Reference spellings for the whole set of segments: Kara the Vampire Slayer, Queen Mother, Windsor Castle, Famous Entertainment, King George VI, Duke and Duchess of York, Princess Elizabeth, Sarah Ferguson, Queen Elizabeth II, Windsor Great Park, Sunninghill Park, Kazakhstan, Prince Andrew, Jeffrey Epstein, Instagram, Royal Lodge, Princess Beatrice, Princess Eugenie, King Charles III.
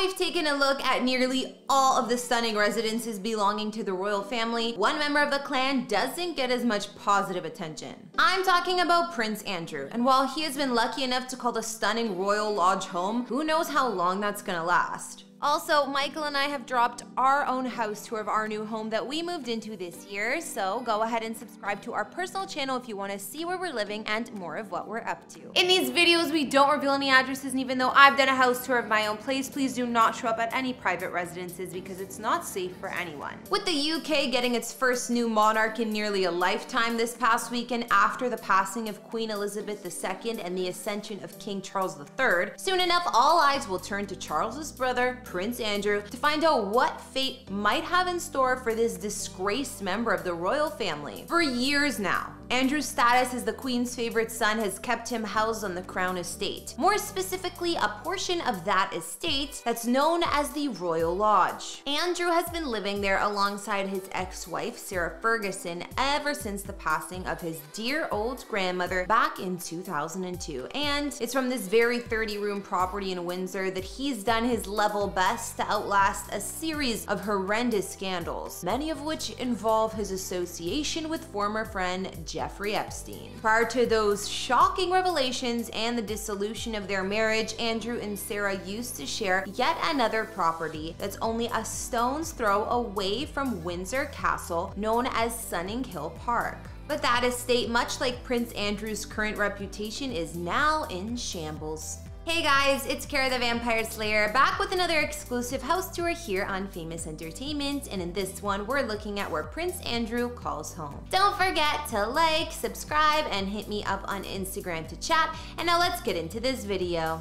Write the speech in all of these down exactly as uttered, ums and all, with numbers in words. we've taken a look at nearly all of the stunning residences belonging to the royal family, one member of the clan doesn't get as much positive attention. I'm talking about Prince Andrew, and while he has been lucky enough to call the stunning Royal Lodge home, who knows how long that's gonna last. Also, Michael and I have dropped our own house tour of our new home that we moved into this year, so go ahead and subscribe to our personal channel if you want to see where we're living and more of what we're up to. In these videos, we don't reveal any addresses, and even though I've done a house tour of my own place, please do not show up at any private residences because it's not safe for anyone. With the U K getting its first new monarch in nearly a lifetime this past weekend after the passing of Queen Elizabeth the Second and the ascension of King Charles the Third, soon enough all eyes will turn to Charles's brother, Prince Andrew, to find out what fate might have in store for this disgraced member of the royal family. For years now, Andrew's status as the Queen's favorite son has kept him housed on the Crown Estate, more specifically a portion of that estate that's known as the Royal Lodge. Andrew has been living there alongside his ex-wife, Sarah Ferguson, ever since the passing of his dear old grandmother back in two thousand two, and it's from this very thirty room property in Windsor that he's done his level best to outlast a series of horrendous scandals, many of which involve his association with former friend Jeffrey Epstein. Prior to those shocking revelations and the dissolution of their marriage, Andrew and Sarah used to share yet another property that's only a stone's throw away from Windsor Castle, known as Sunninghill Park. But that estate, much like Prince Andrew's current reputation, is now in shambles. Hey guys, it's Kara the Vampire Slayer, back with another exclusive house tour here on Famous Entertainment, and in this one, we're looking at where Prince Andrew calls home. Don't forget to like, subscribe, and hit me up on Instagram to chat, and now let's get into this video.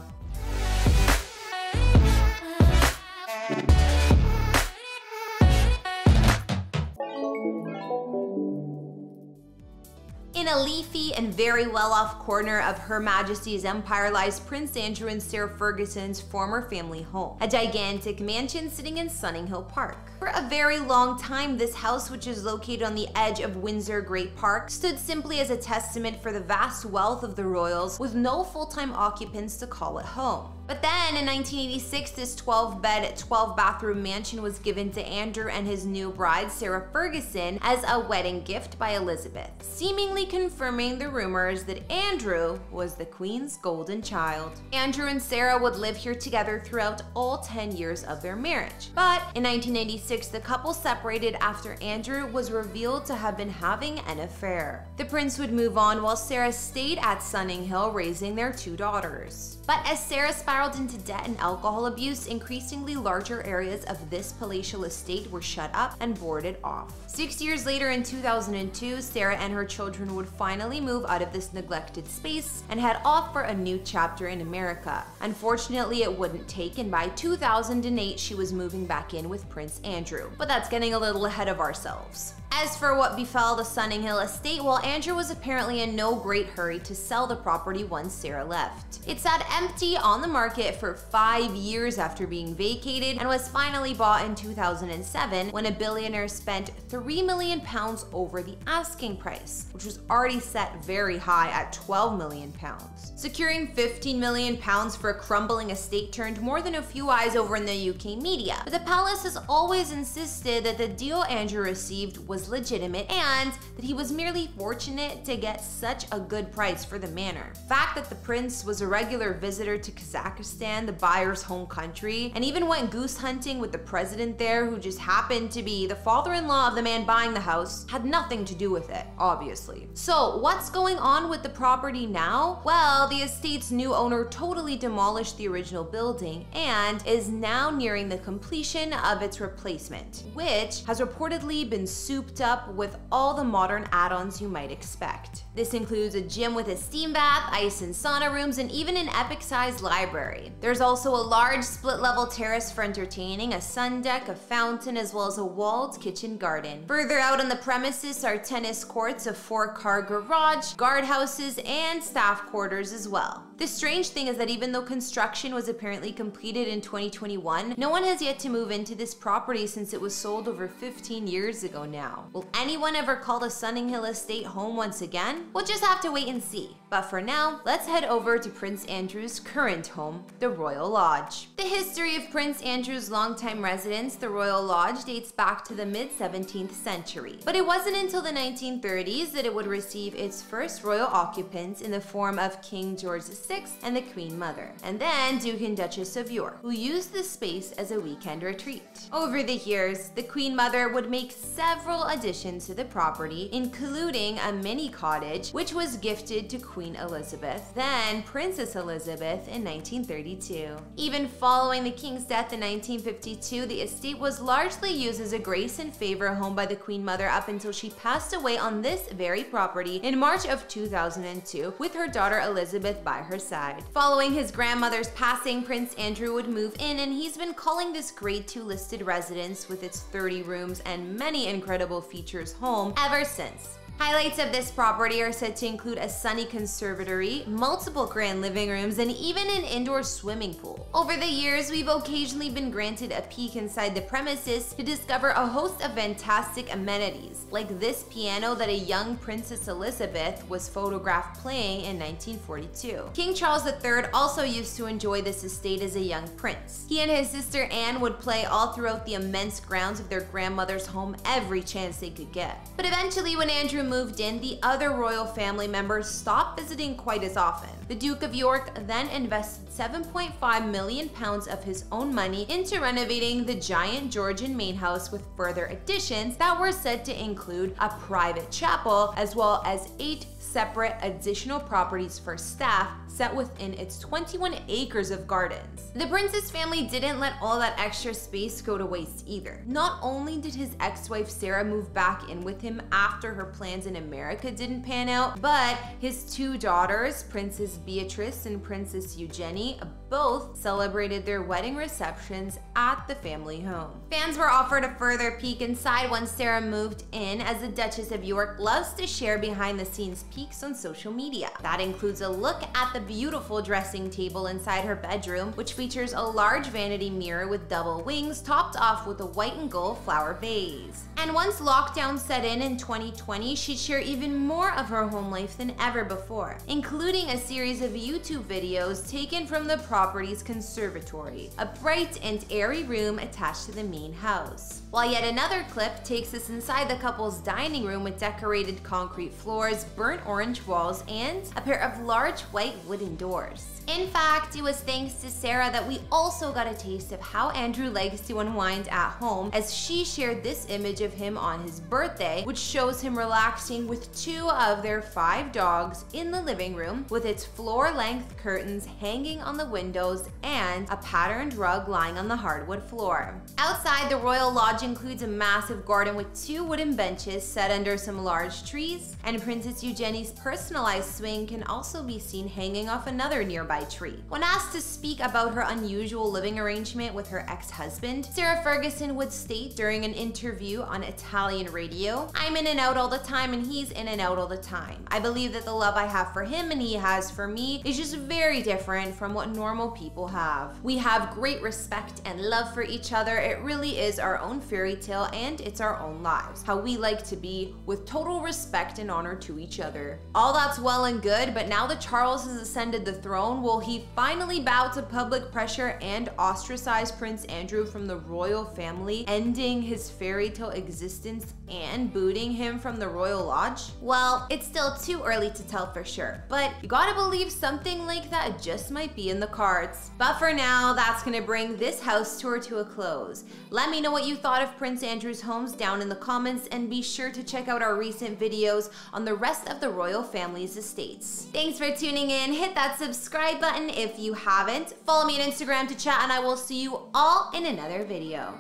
In a leafy and very well-off corner of Her Majesty's Empire lies Prince Andrew and Sarah Ferguson's former family home, a gigantic mansion sitting in Sunninghill Park. For a very long time, this house, which is located on the edge of Windsor Great Park, stood simply as a testament for the vast wealth of the royals, with no full-time occupants to call it home. But then, in nineteen eighty-six, this twelve bed, twelve bathroom mansion was given to Andrew and his new bride, Sarah Ferguson, as a wedding gift by Elizabeth, seemingly confirming the rumors that Andrew was the Queen's golden child. Andrew and Sarah would live here together throughout all ten years of their marriage. But in nineteen eighty-six, the couple separated after Andrew was revealed to have been having an affair. The prince would move on while Sarah stayed at Sunninghill, raising their two daughters. But as Sarah spiraled into debt and alcohol abuse, increasingly larger areas of this palatial estate were shut up and boarded off. Six years later, in two thousand two, Sarah and her children would finally move out of this neglected space and head off for a new chapter in America. Unfortunately, it wouldn't take, and by two thousand eight, she was moving back in with Prince Andrew. But that's getting a little ahead of ourselves. As for what befell the Sunninghill estate, well, Andrew was apparently in no great hurry to sell the property once Sarah left. It sat empty on the market for five years after being vacated and was finally bought in two thousand seven when a billionaire spent three million pounds over the asking price, which was already set very high at twelve million pounds. Securing fifteen million pounds for a crumbling estate turned more than a few eyes over in the U K media, but the palace has always insisted that the deal Andrew received was legitimate and that he was merely fortunate to get such a good price for the manor. The fact that the prince was a regular visitor to Kazakhstan, the buyer's home country, and even went goose hunting with the president there, who just happened to be the father-in-law of the man buying the house, had nothing to do with it, obviously. So what's going on with the property now? Well, the estate's new owner totally demolished the original building and is now nearing the completion of its replacement, which has reportedly been souped up with all the modern add-ons you might expect. This includes a gym with a steam bath, ice and sauna rooms, and even an epic-sized library. There's also a large split-level terrace for entertaining, a sun deck, a fountain, as well as a walled kitchen garden. Further out on the premises are tennis courts, a four-car garage, guardhouses, and staff quarters as well. The strange thing is that even though construction was apparently completed in twenty twenty-one, no one has yet to move into this property since it was sold over fifteen years ago now. Will anyone ever call the Sunninghill estate home once again? We'll just have to wait and see. But for now, let's head over to Prince Andrew's current home, the Royal Lodge. The history of Prince Andrew's longtime residence, the Royal Lodge, dates back to the mid seventeenth century. But it wasn't until the nineteen thirties that it would receive its first royal occupants in the form of King George the sixth and the Queen Mother, and then Duke and Duchess of York, who used the space as a weekend retreat. Over the years, the Queen Mother would make several additions to the property, including a mini cottage, which was gifted to Queen Elizabeth, then Princess Elizabeth, in nineteen thirty-two. Even following the King's death in nineteen fifty-two, the estate was largely used as a grace and favor home by the Queen Mother up until she passed away on this very property in March of two thousand two with her daughter Elizabeth by her side. Following his grandmother's passing, Prince Andrew would move in, and he's been calling this grade two listed residence with its thirty rooms and many incredible features home ever since. Highlights of this property are said to include a sunny conservatory, multiple grand living rooms, and even an indoor swimming pool. Over the years, we've occasionally been granted a peek inside the premises to discover a host of fantastic amenities, like this piano that a young Princess Elizabeth was photographed playing in nineteen forty-two. King Charles the third also used to enjoy this estate as a young prince. He and his sister Anne would play all throughout the immense grounds of their grandmother's home every chance they could get. But eventually, when Andrew moved in, the other royal family members stopped visiting quite as often. The Duke of York then invested seven point five million pounds of his own money into renovating the giant Georgian main house, with further additions that were said to include a private chapel as well as eight separate additional properties for staff set within its twenty-one acres of gardens. The Prince's family didn't let all that extra space go to waste either. Not only did his ex-wife Sarah move back in with him after her plans in America didn't pan out, but his two daughters, Princess Beatrice and Princess Eugenie, both celebrated their wedding receptions at the family home. Fans were offered a further peek inside once Sarah moved in, as the Duchess of York loves to share behind-the-scenes peeks on social media. That includes a look at the beautiful dressing table inside her bedroom, which features a large vanity mirror with double wings topped off with a white and gold flower vase. And once lockdown set in in twenty twenty, she'd share even more of her home life than ever before, including a series of YouTube videos taken from the property's conservatory, a bright and airy room attached to the main house. While yet another clip takes us inside the couple's dining room with decorated concrete floors, burnt orange walls, and a pair of large white wooden doors. In fact, it was thanks to Sarah that we also got a taste of how Andrew likes to unwind at home, as she shared this image of him on his birthday, which shows him relaxing with two of their five dogs in the living room, with its floor-length curtains hanging on the windows and a patterned rug lying on the hardwood floor. Outside, the Royal Lodge includes a massive garden with two wooden benches set under some large trees, and Princess Eugenie's personalized swing can also be seen hanging off another nearby tree. When asked to speak about her unusual living arrangement with her ex-husband, Sarah Ferguson would state during an interview on Italian radio, "I'm in and out all the time, and he's in and out all the time. I believe that the love I have for him and he has for me is just very different from what normal people have. We have great respect and love for each other. It really is our own fairy tale, and it's our own lives, how we like to be, with total respect and honor to each other." All that's well and good, but now that Charles has ascended the throne, will he finally bow to public pressure and ostracize Prince Andrew from the royal family, ending his fairy tale existence and booting him from the Royal Lodge? Well, it's still too early to tell for sure, but you gotta believe something like that just might be in the cards. But for now, that's gonna bring this house tour to a close. Let me know what you thought of Prince Andrew's homes down in the comments, and be sure to check out our recent videos on the rest of the royal family's estates. Thanks for tuning in. Hit that subscribe button if you haven't. Follow me on Instagram to chat, and I will see you all in another video.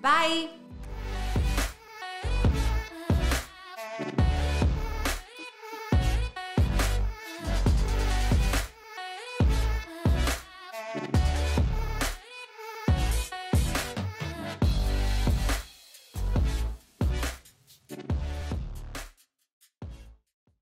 Bye!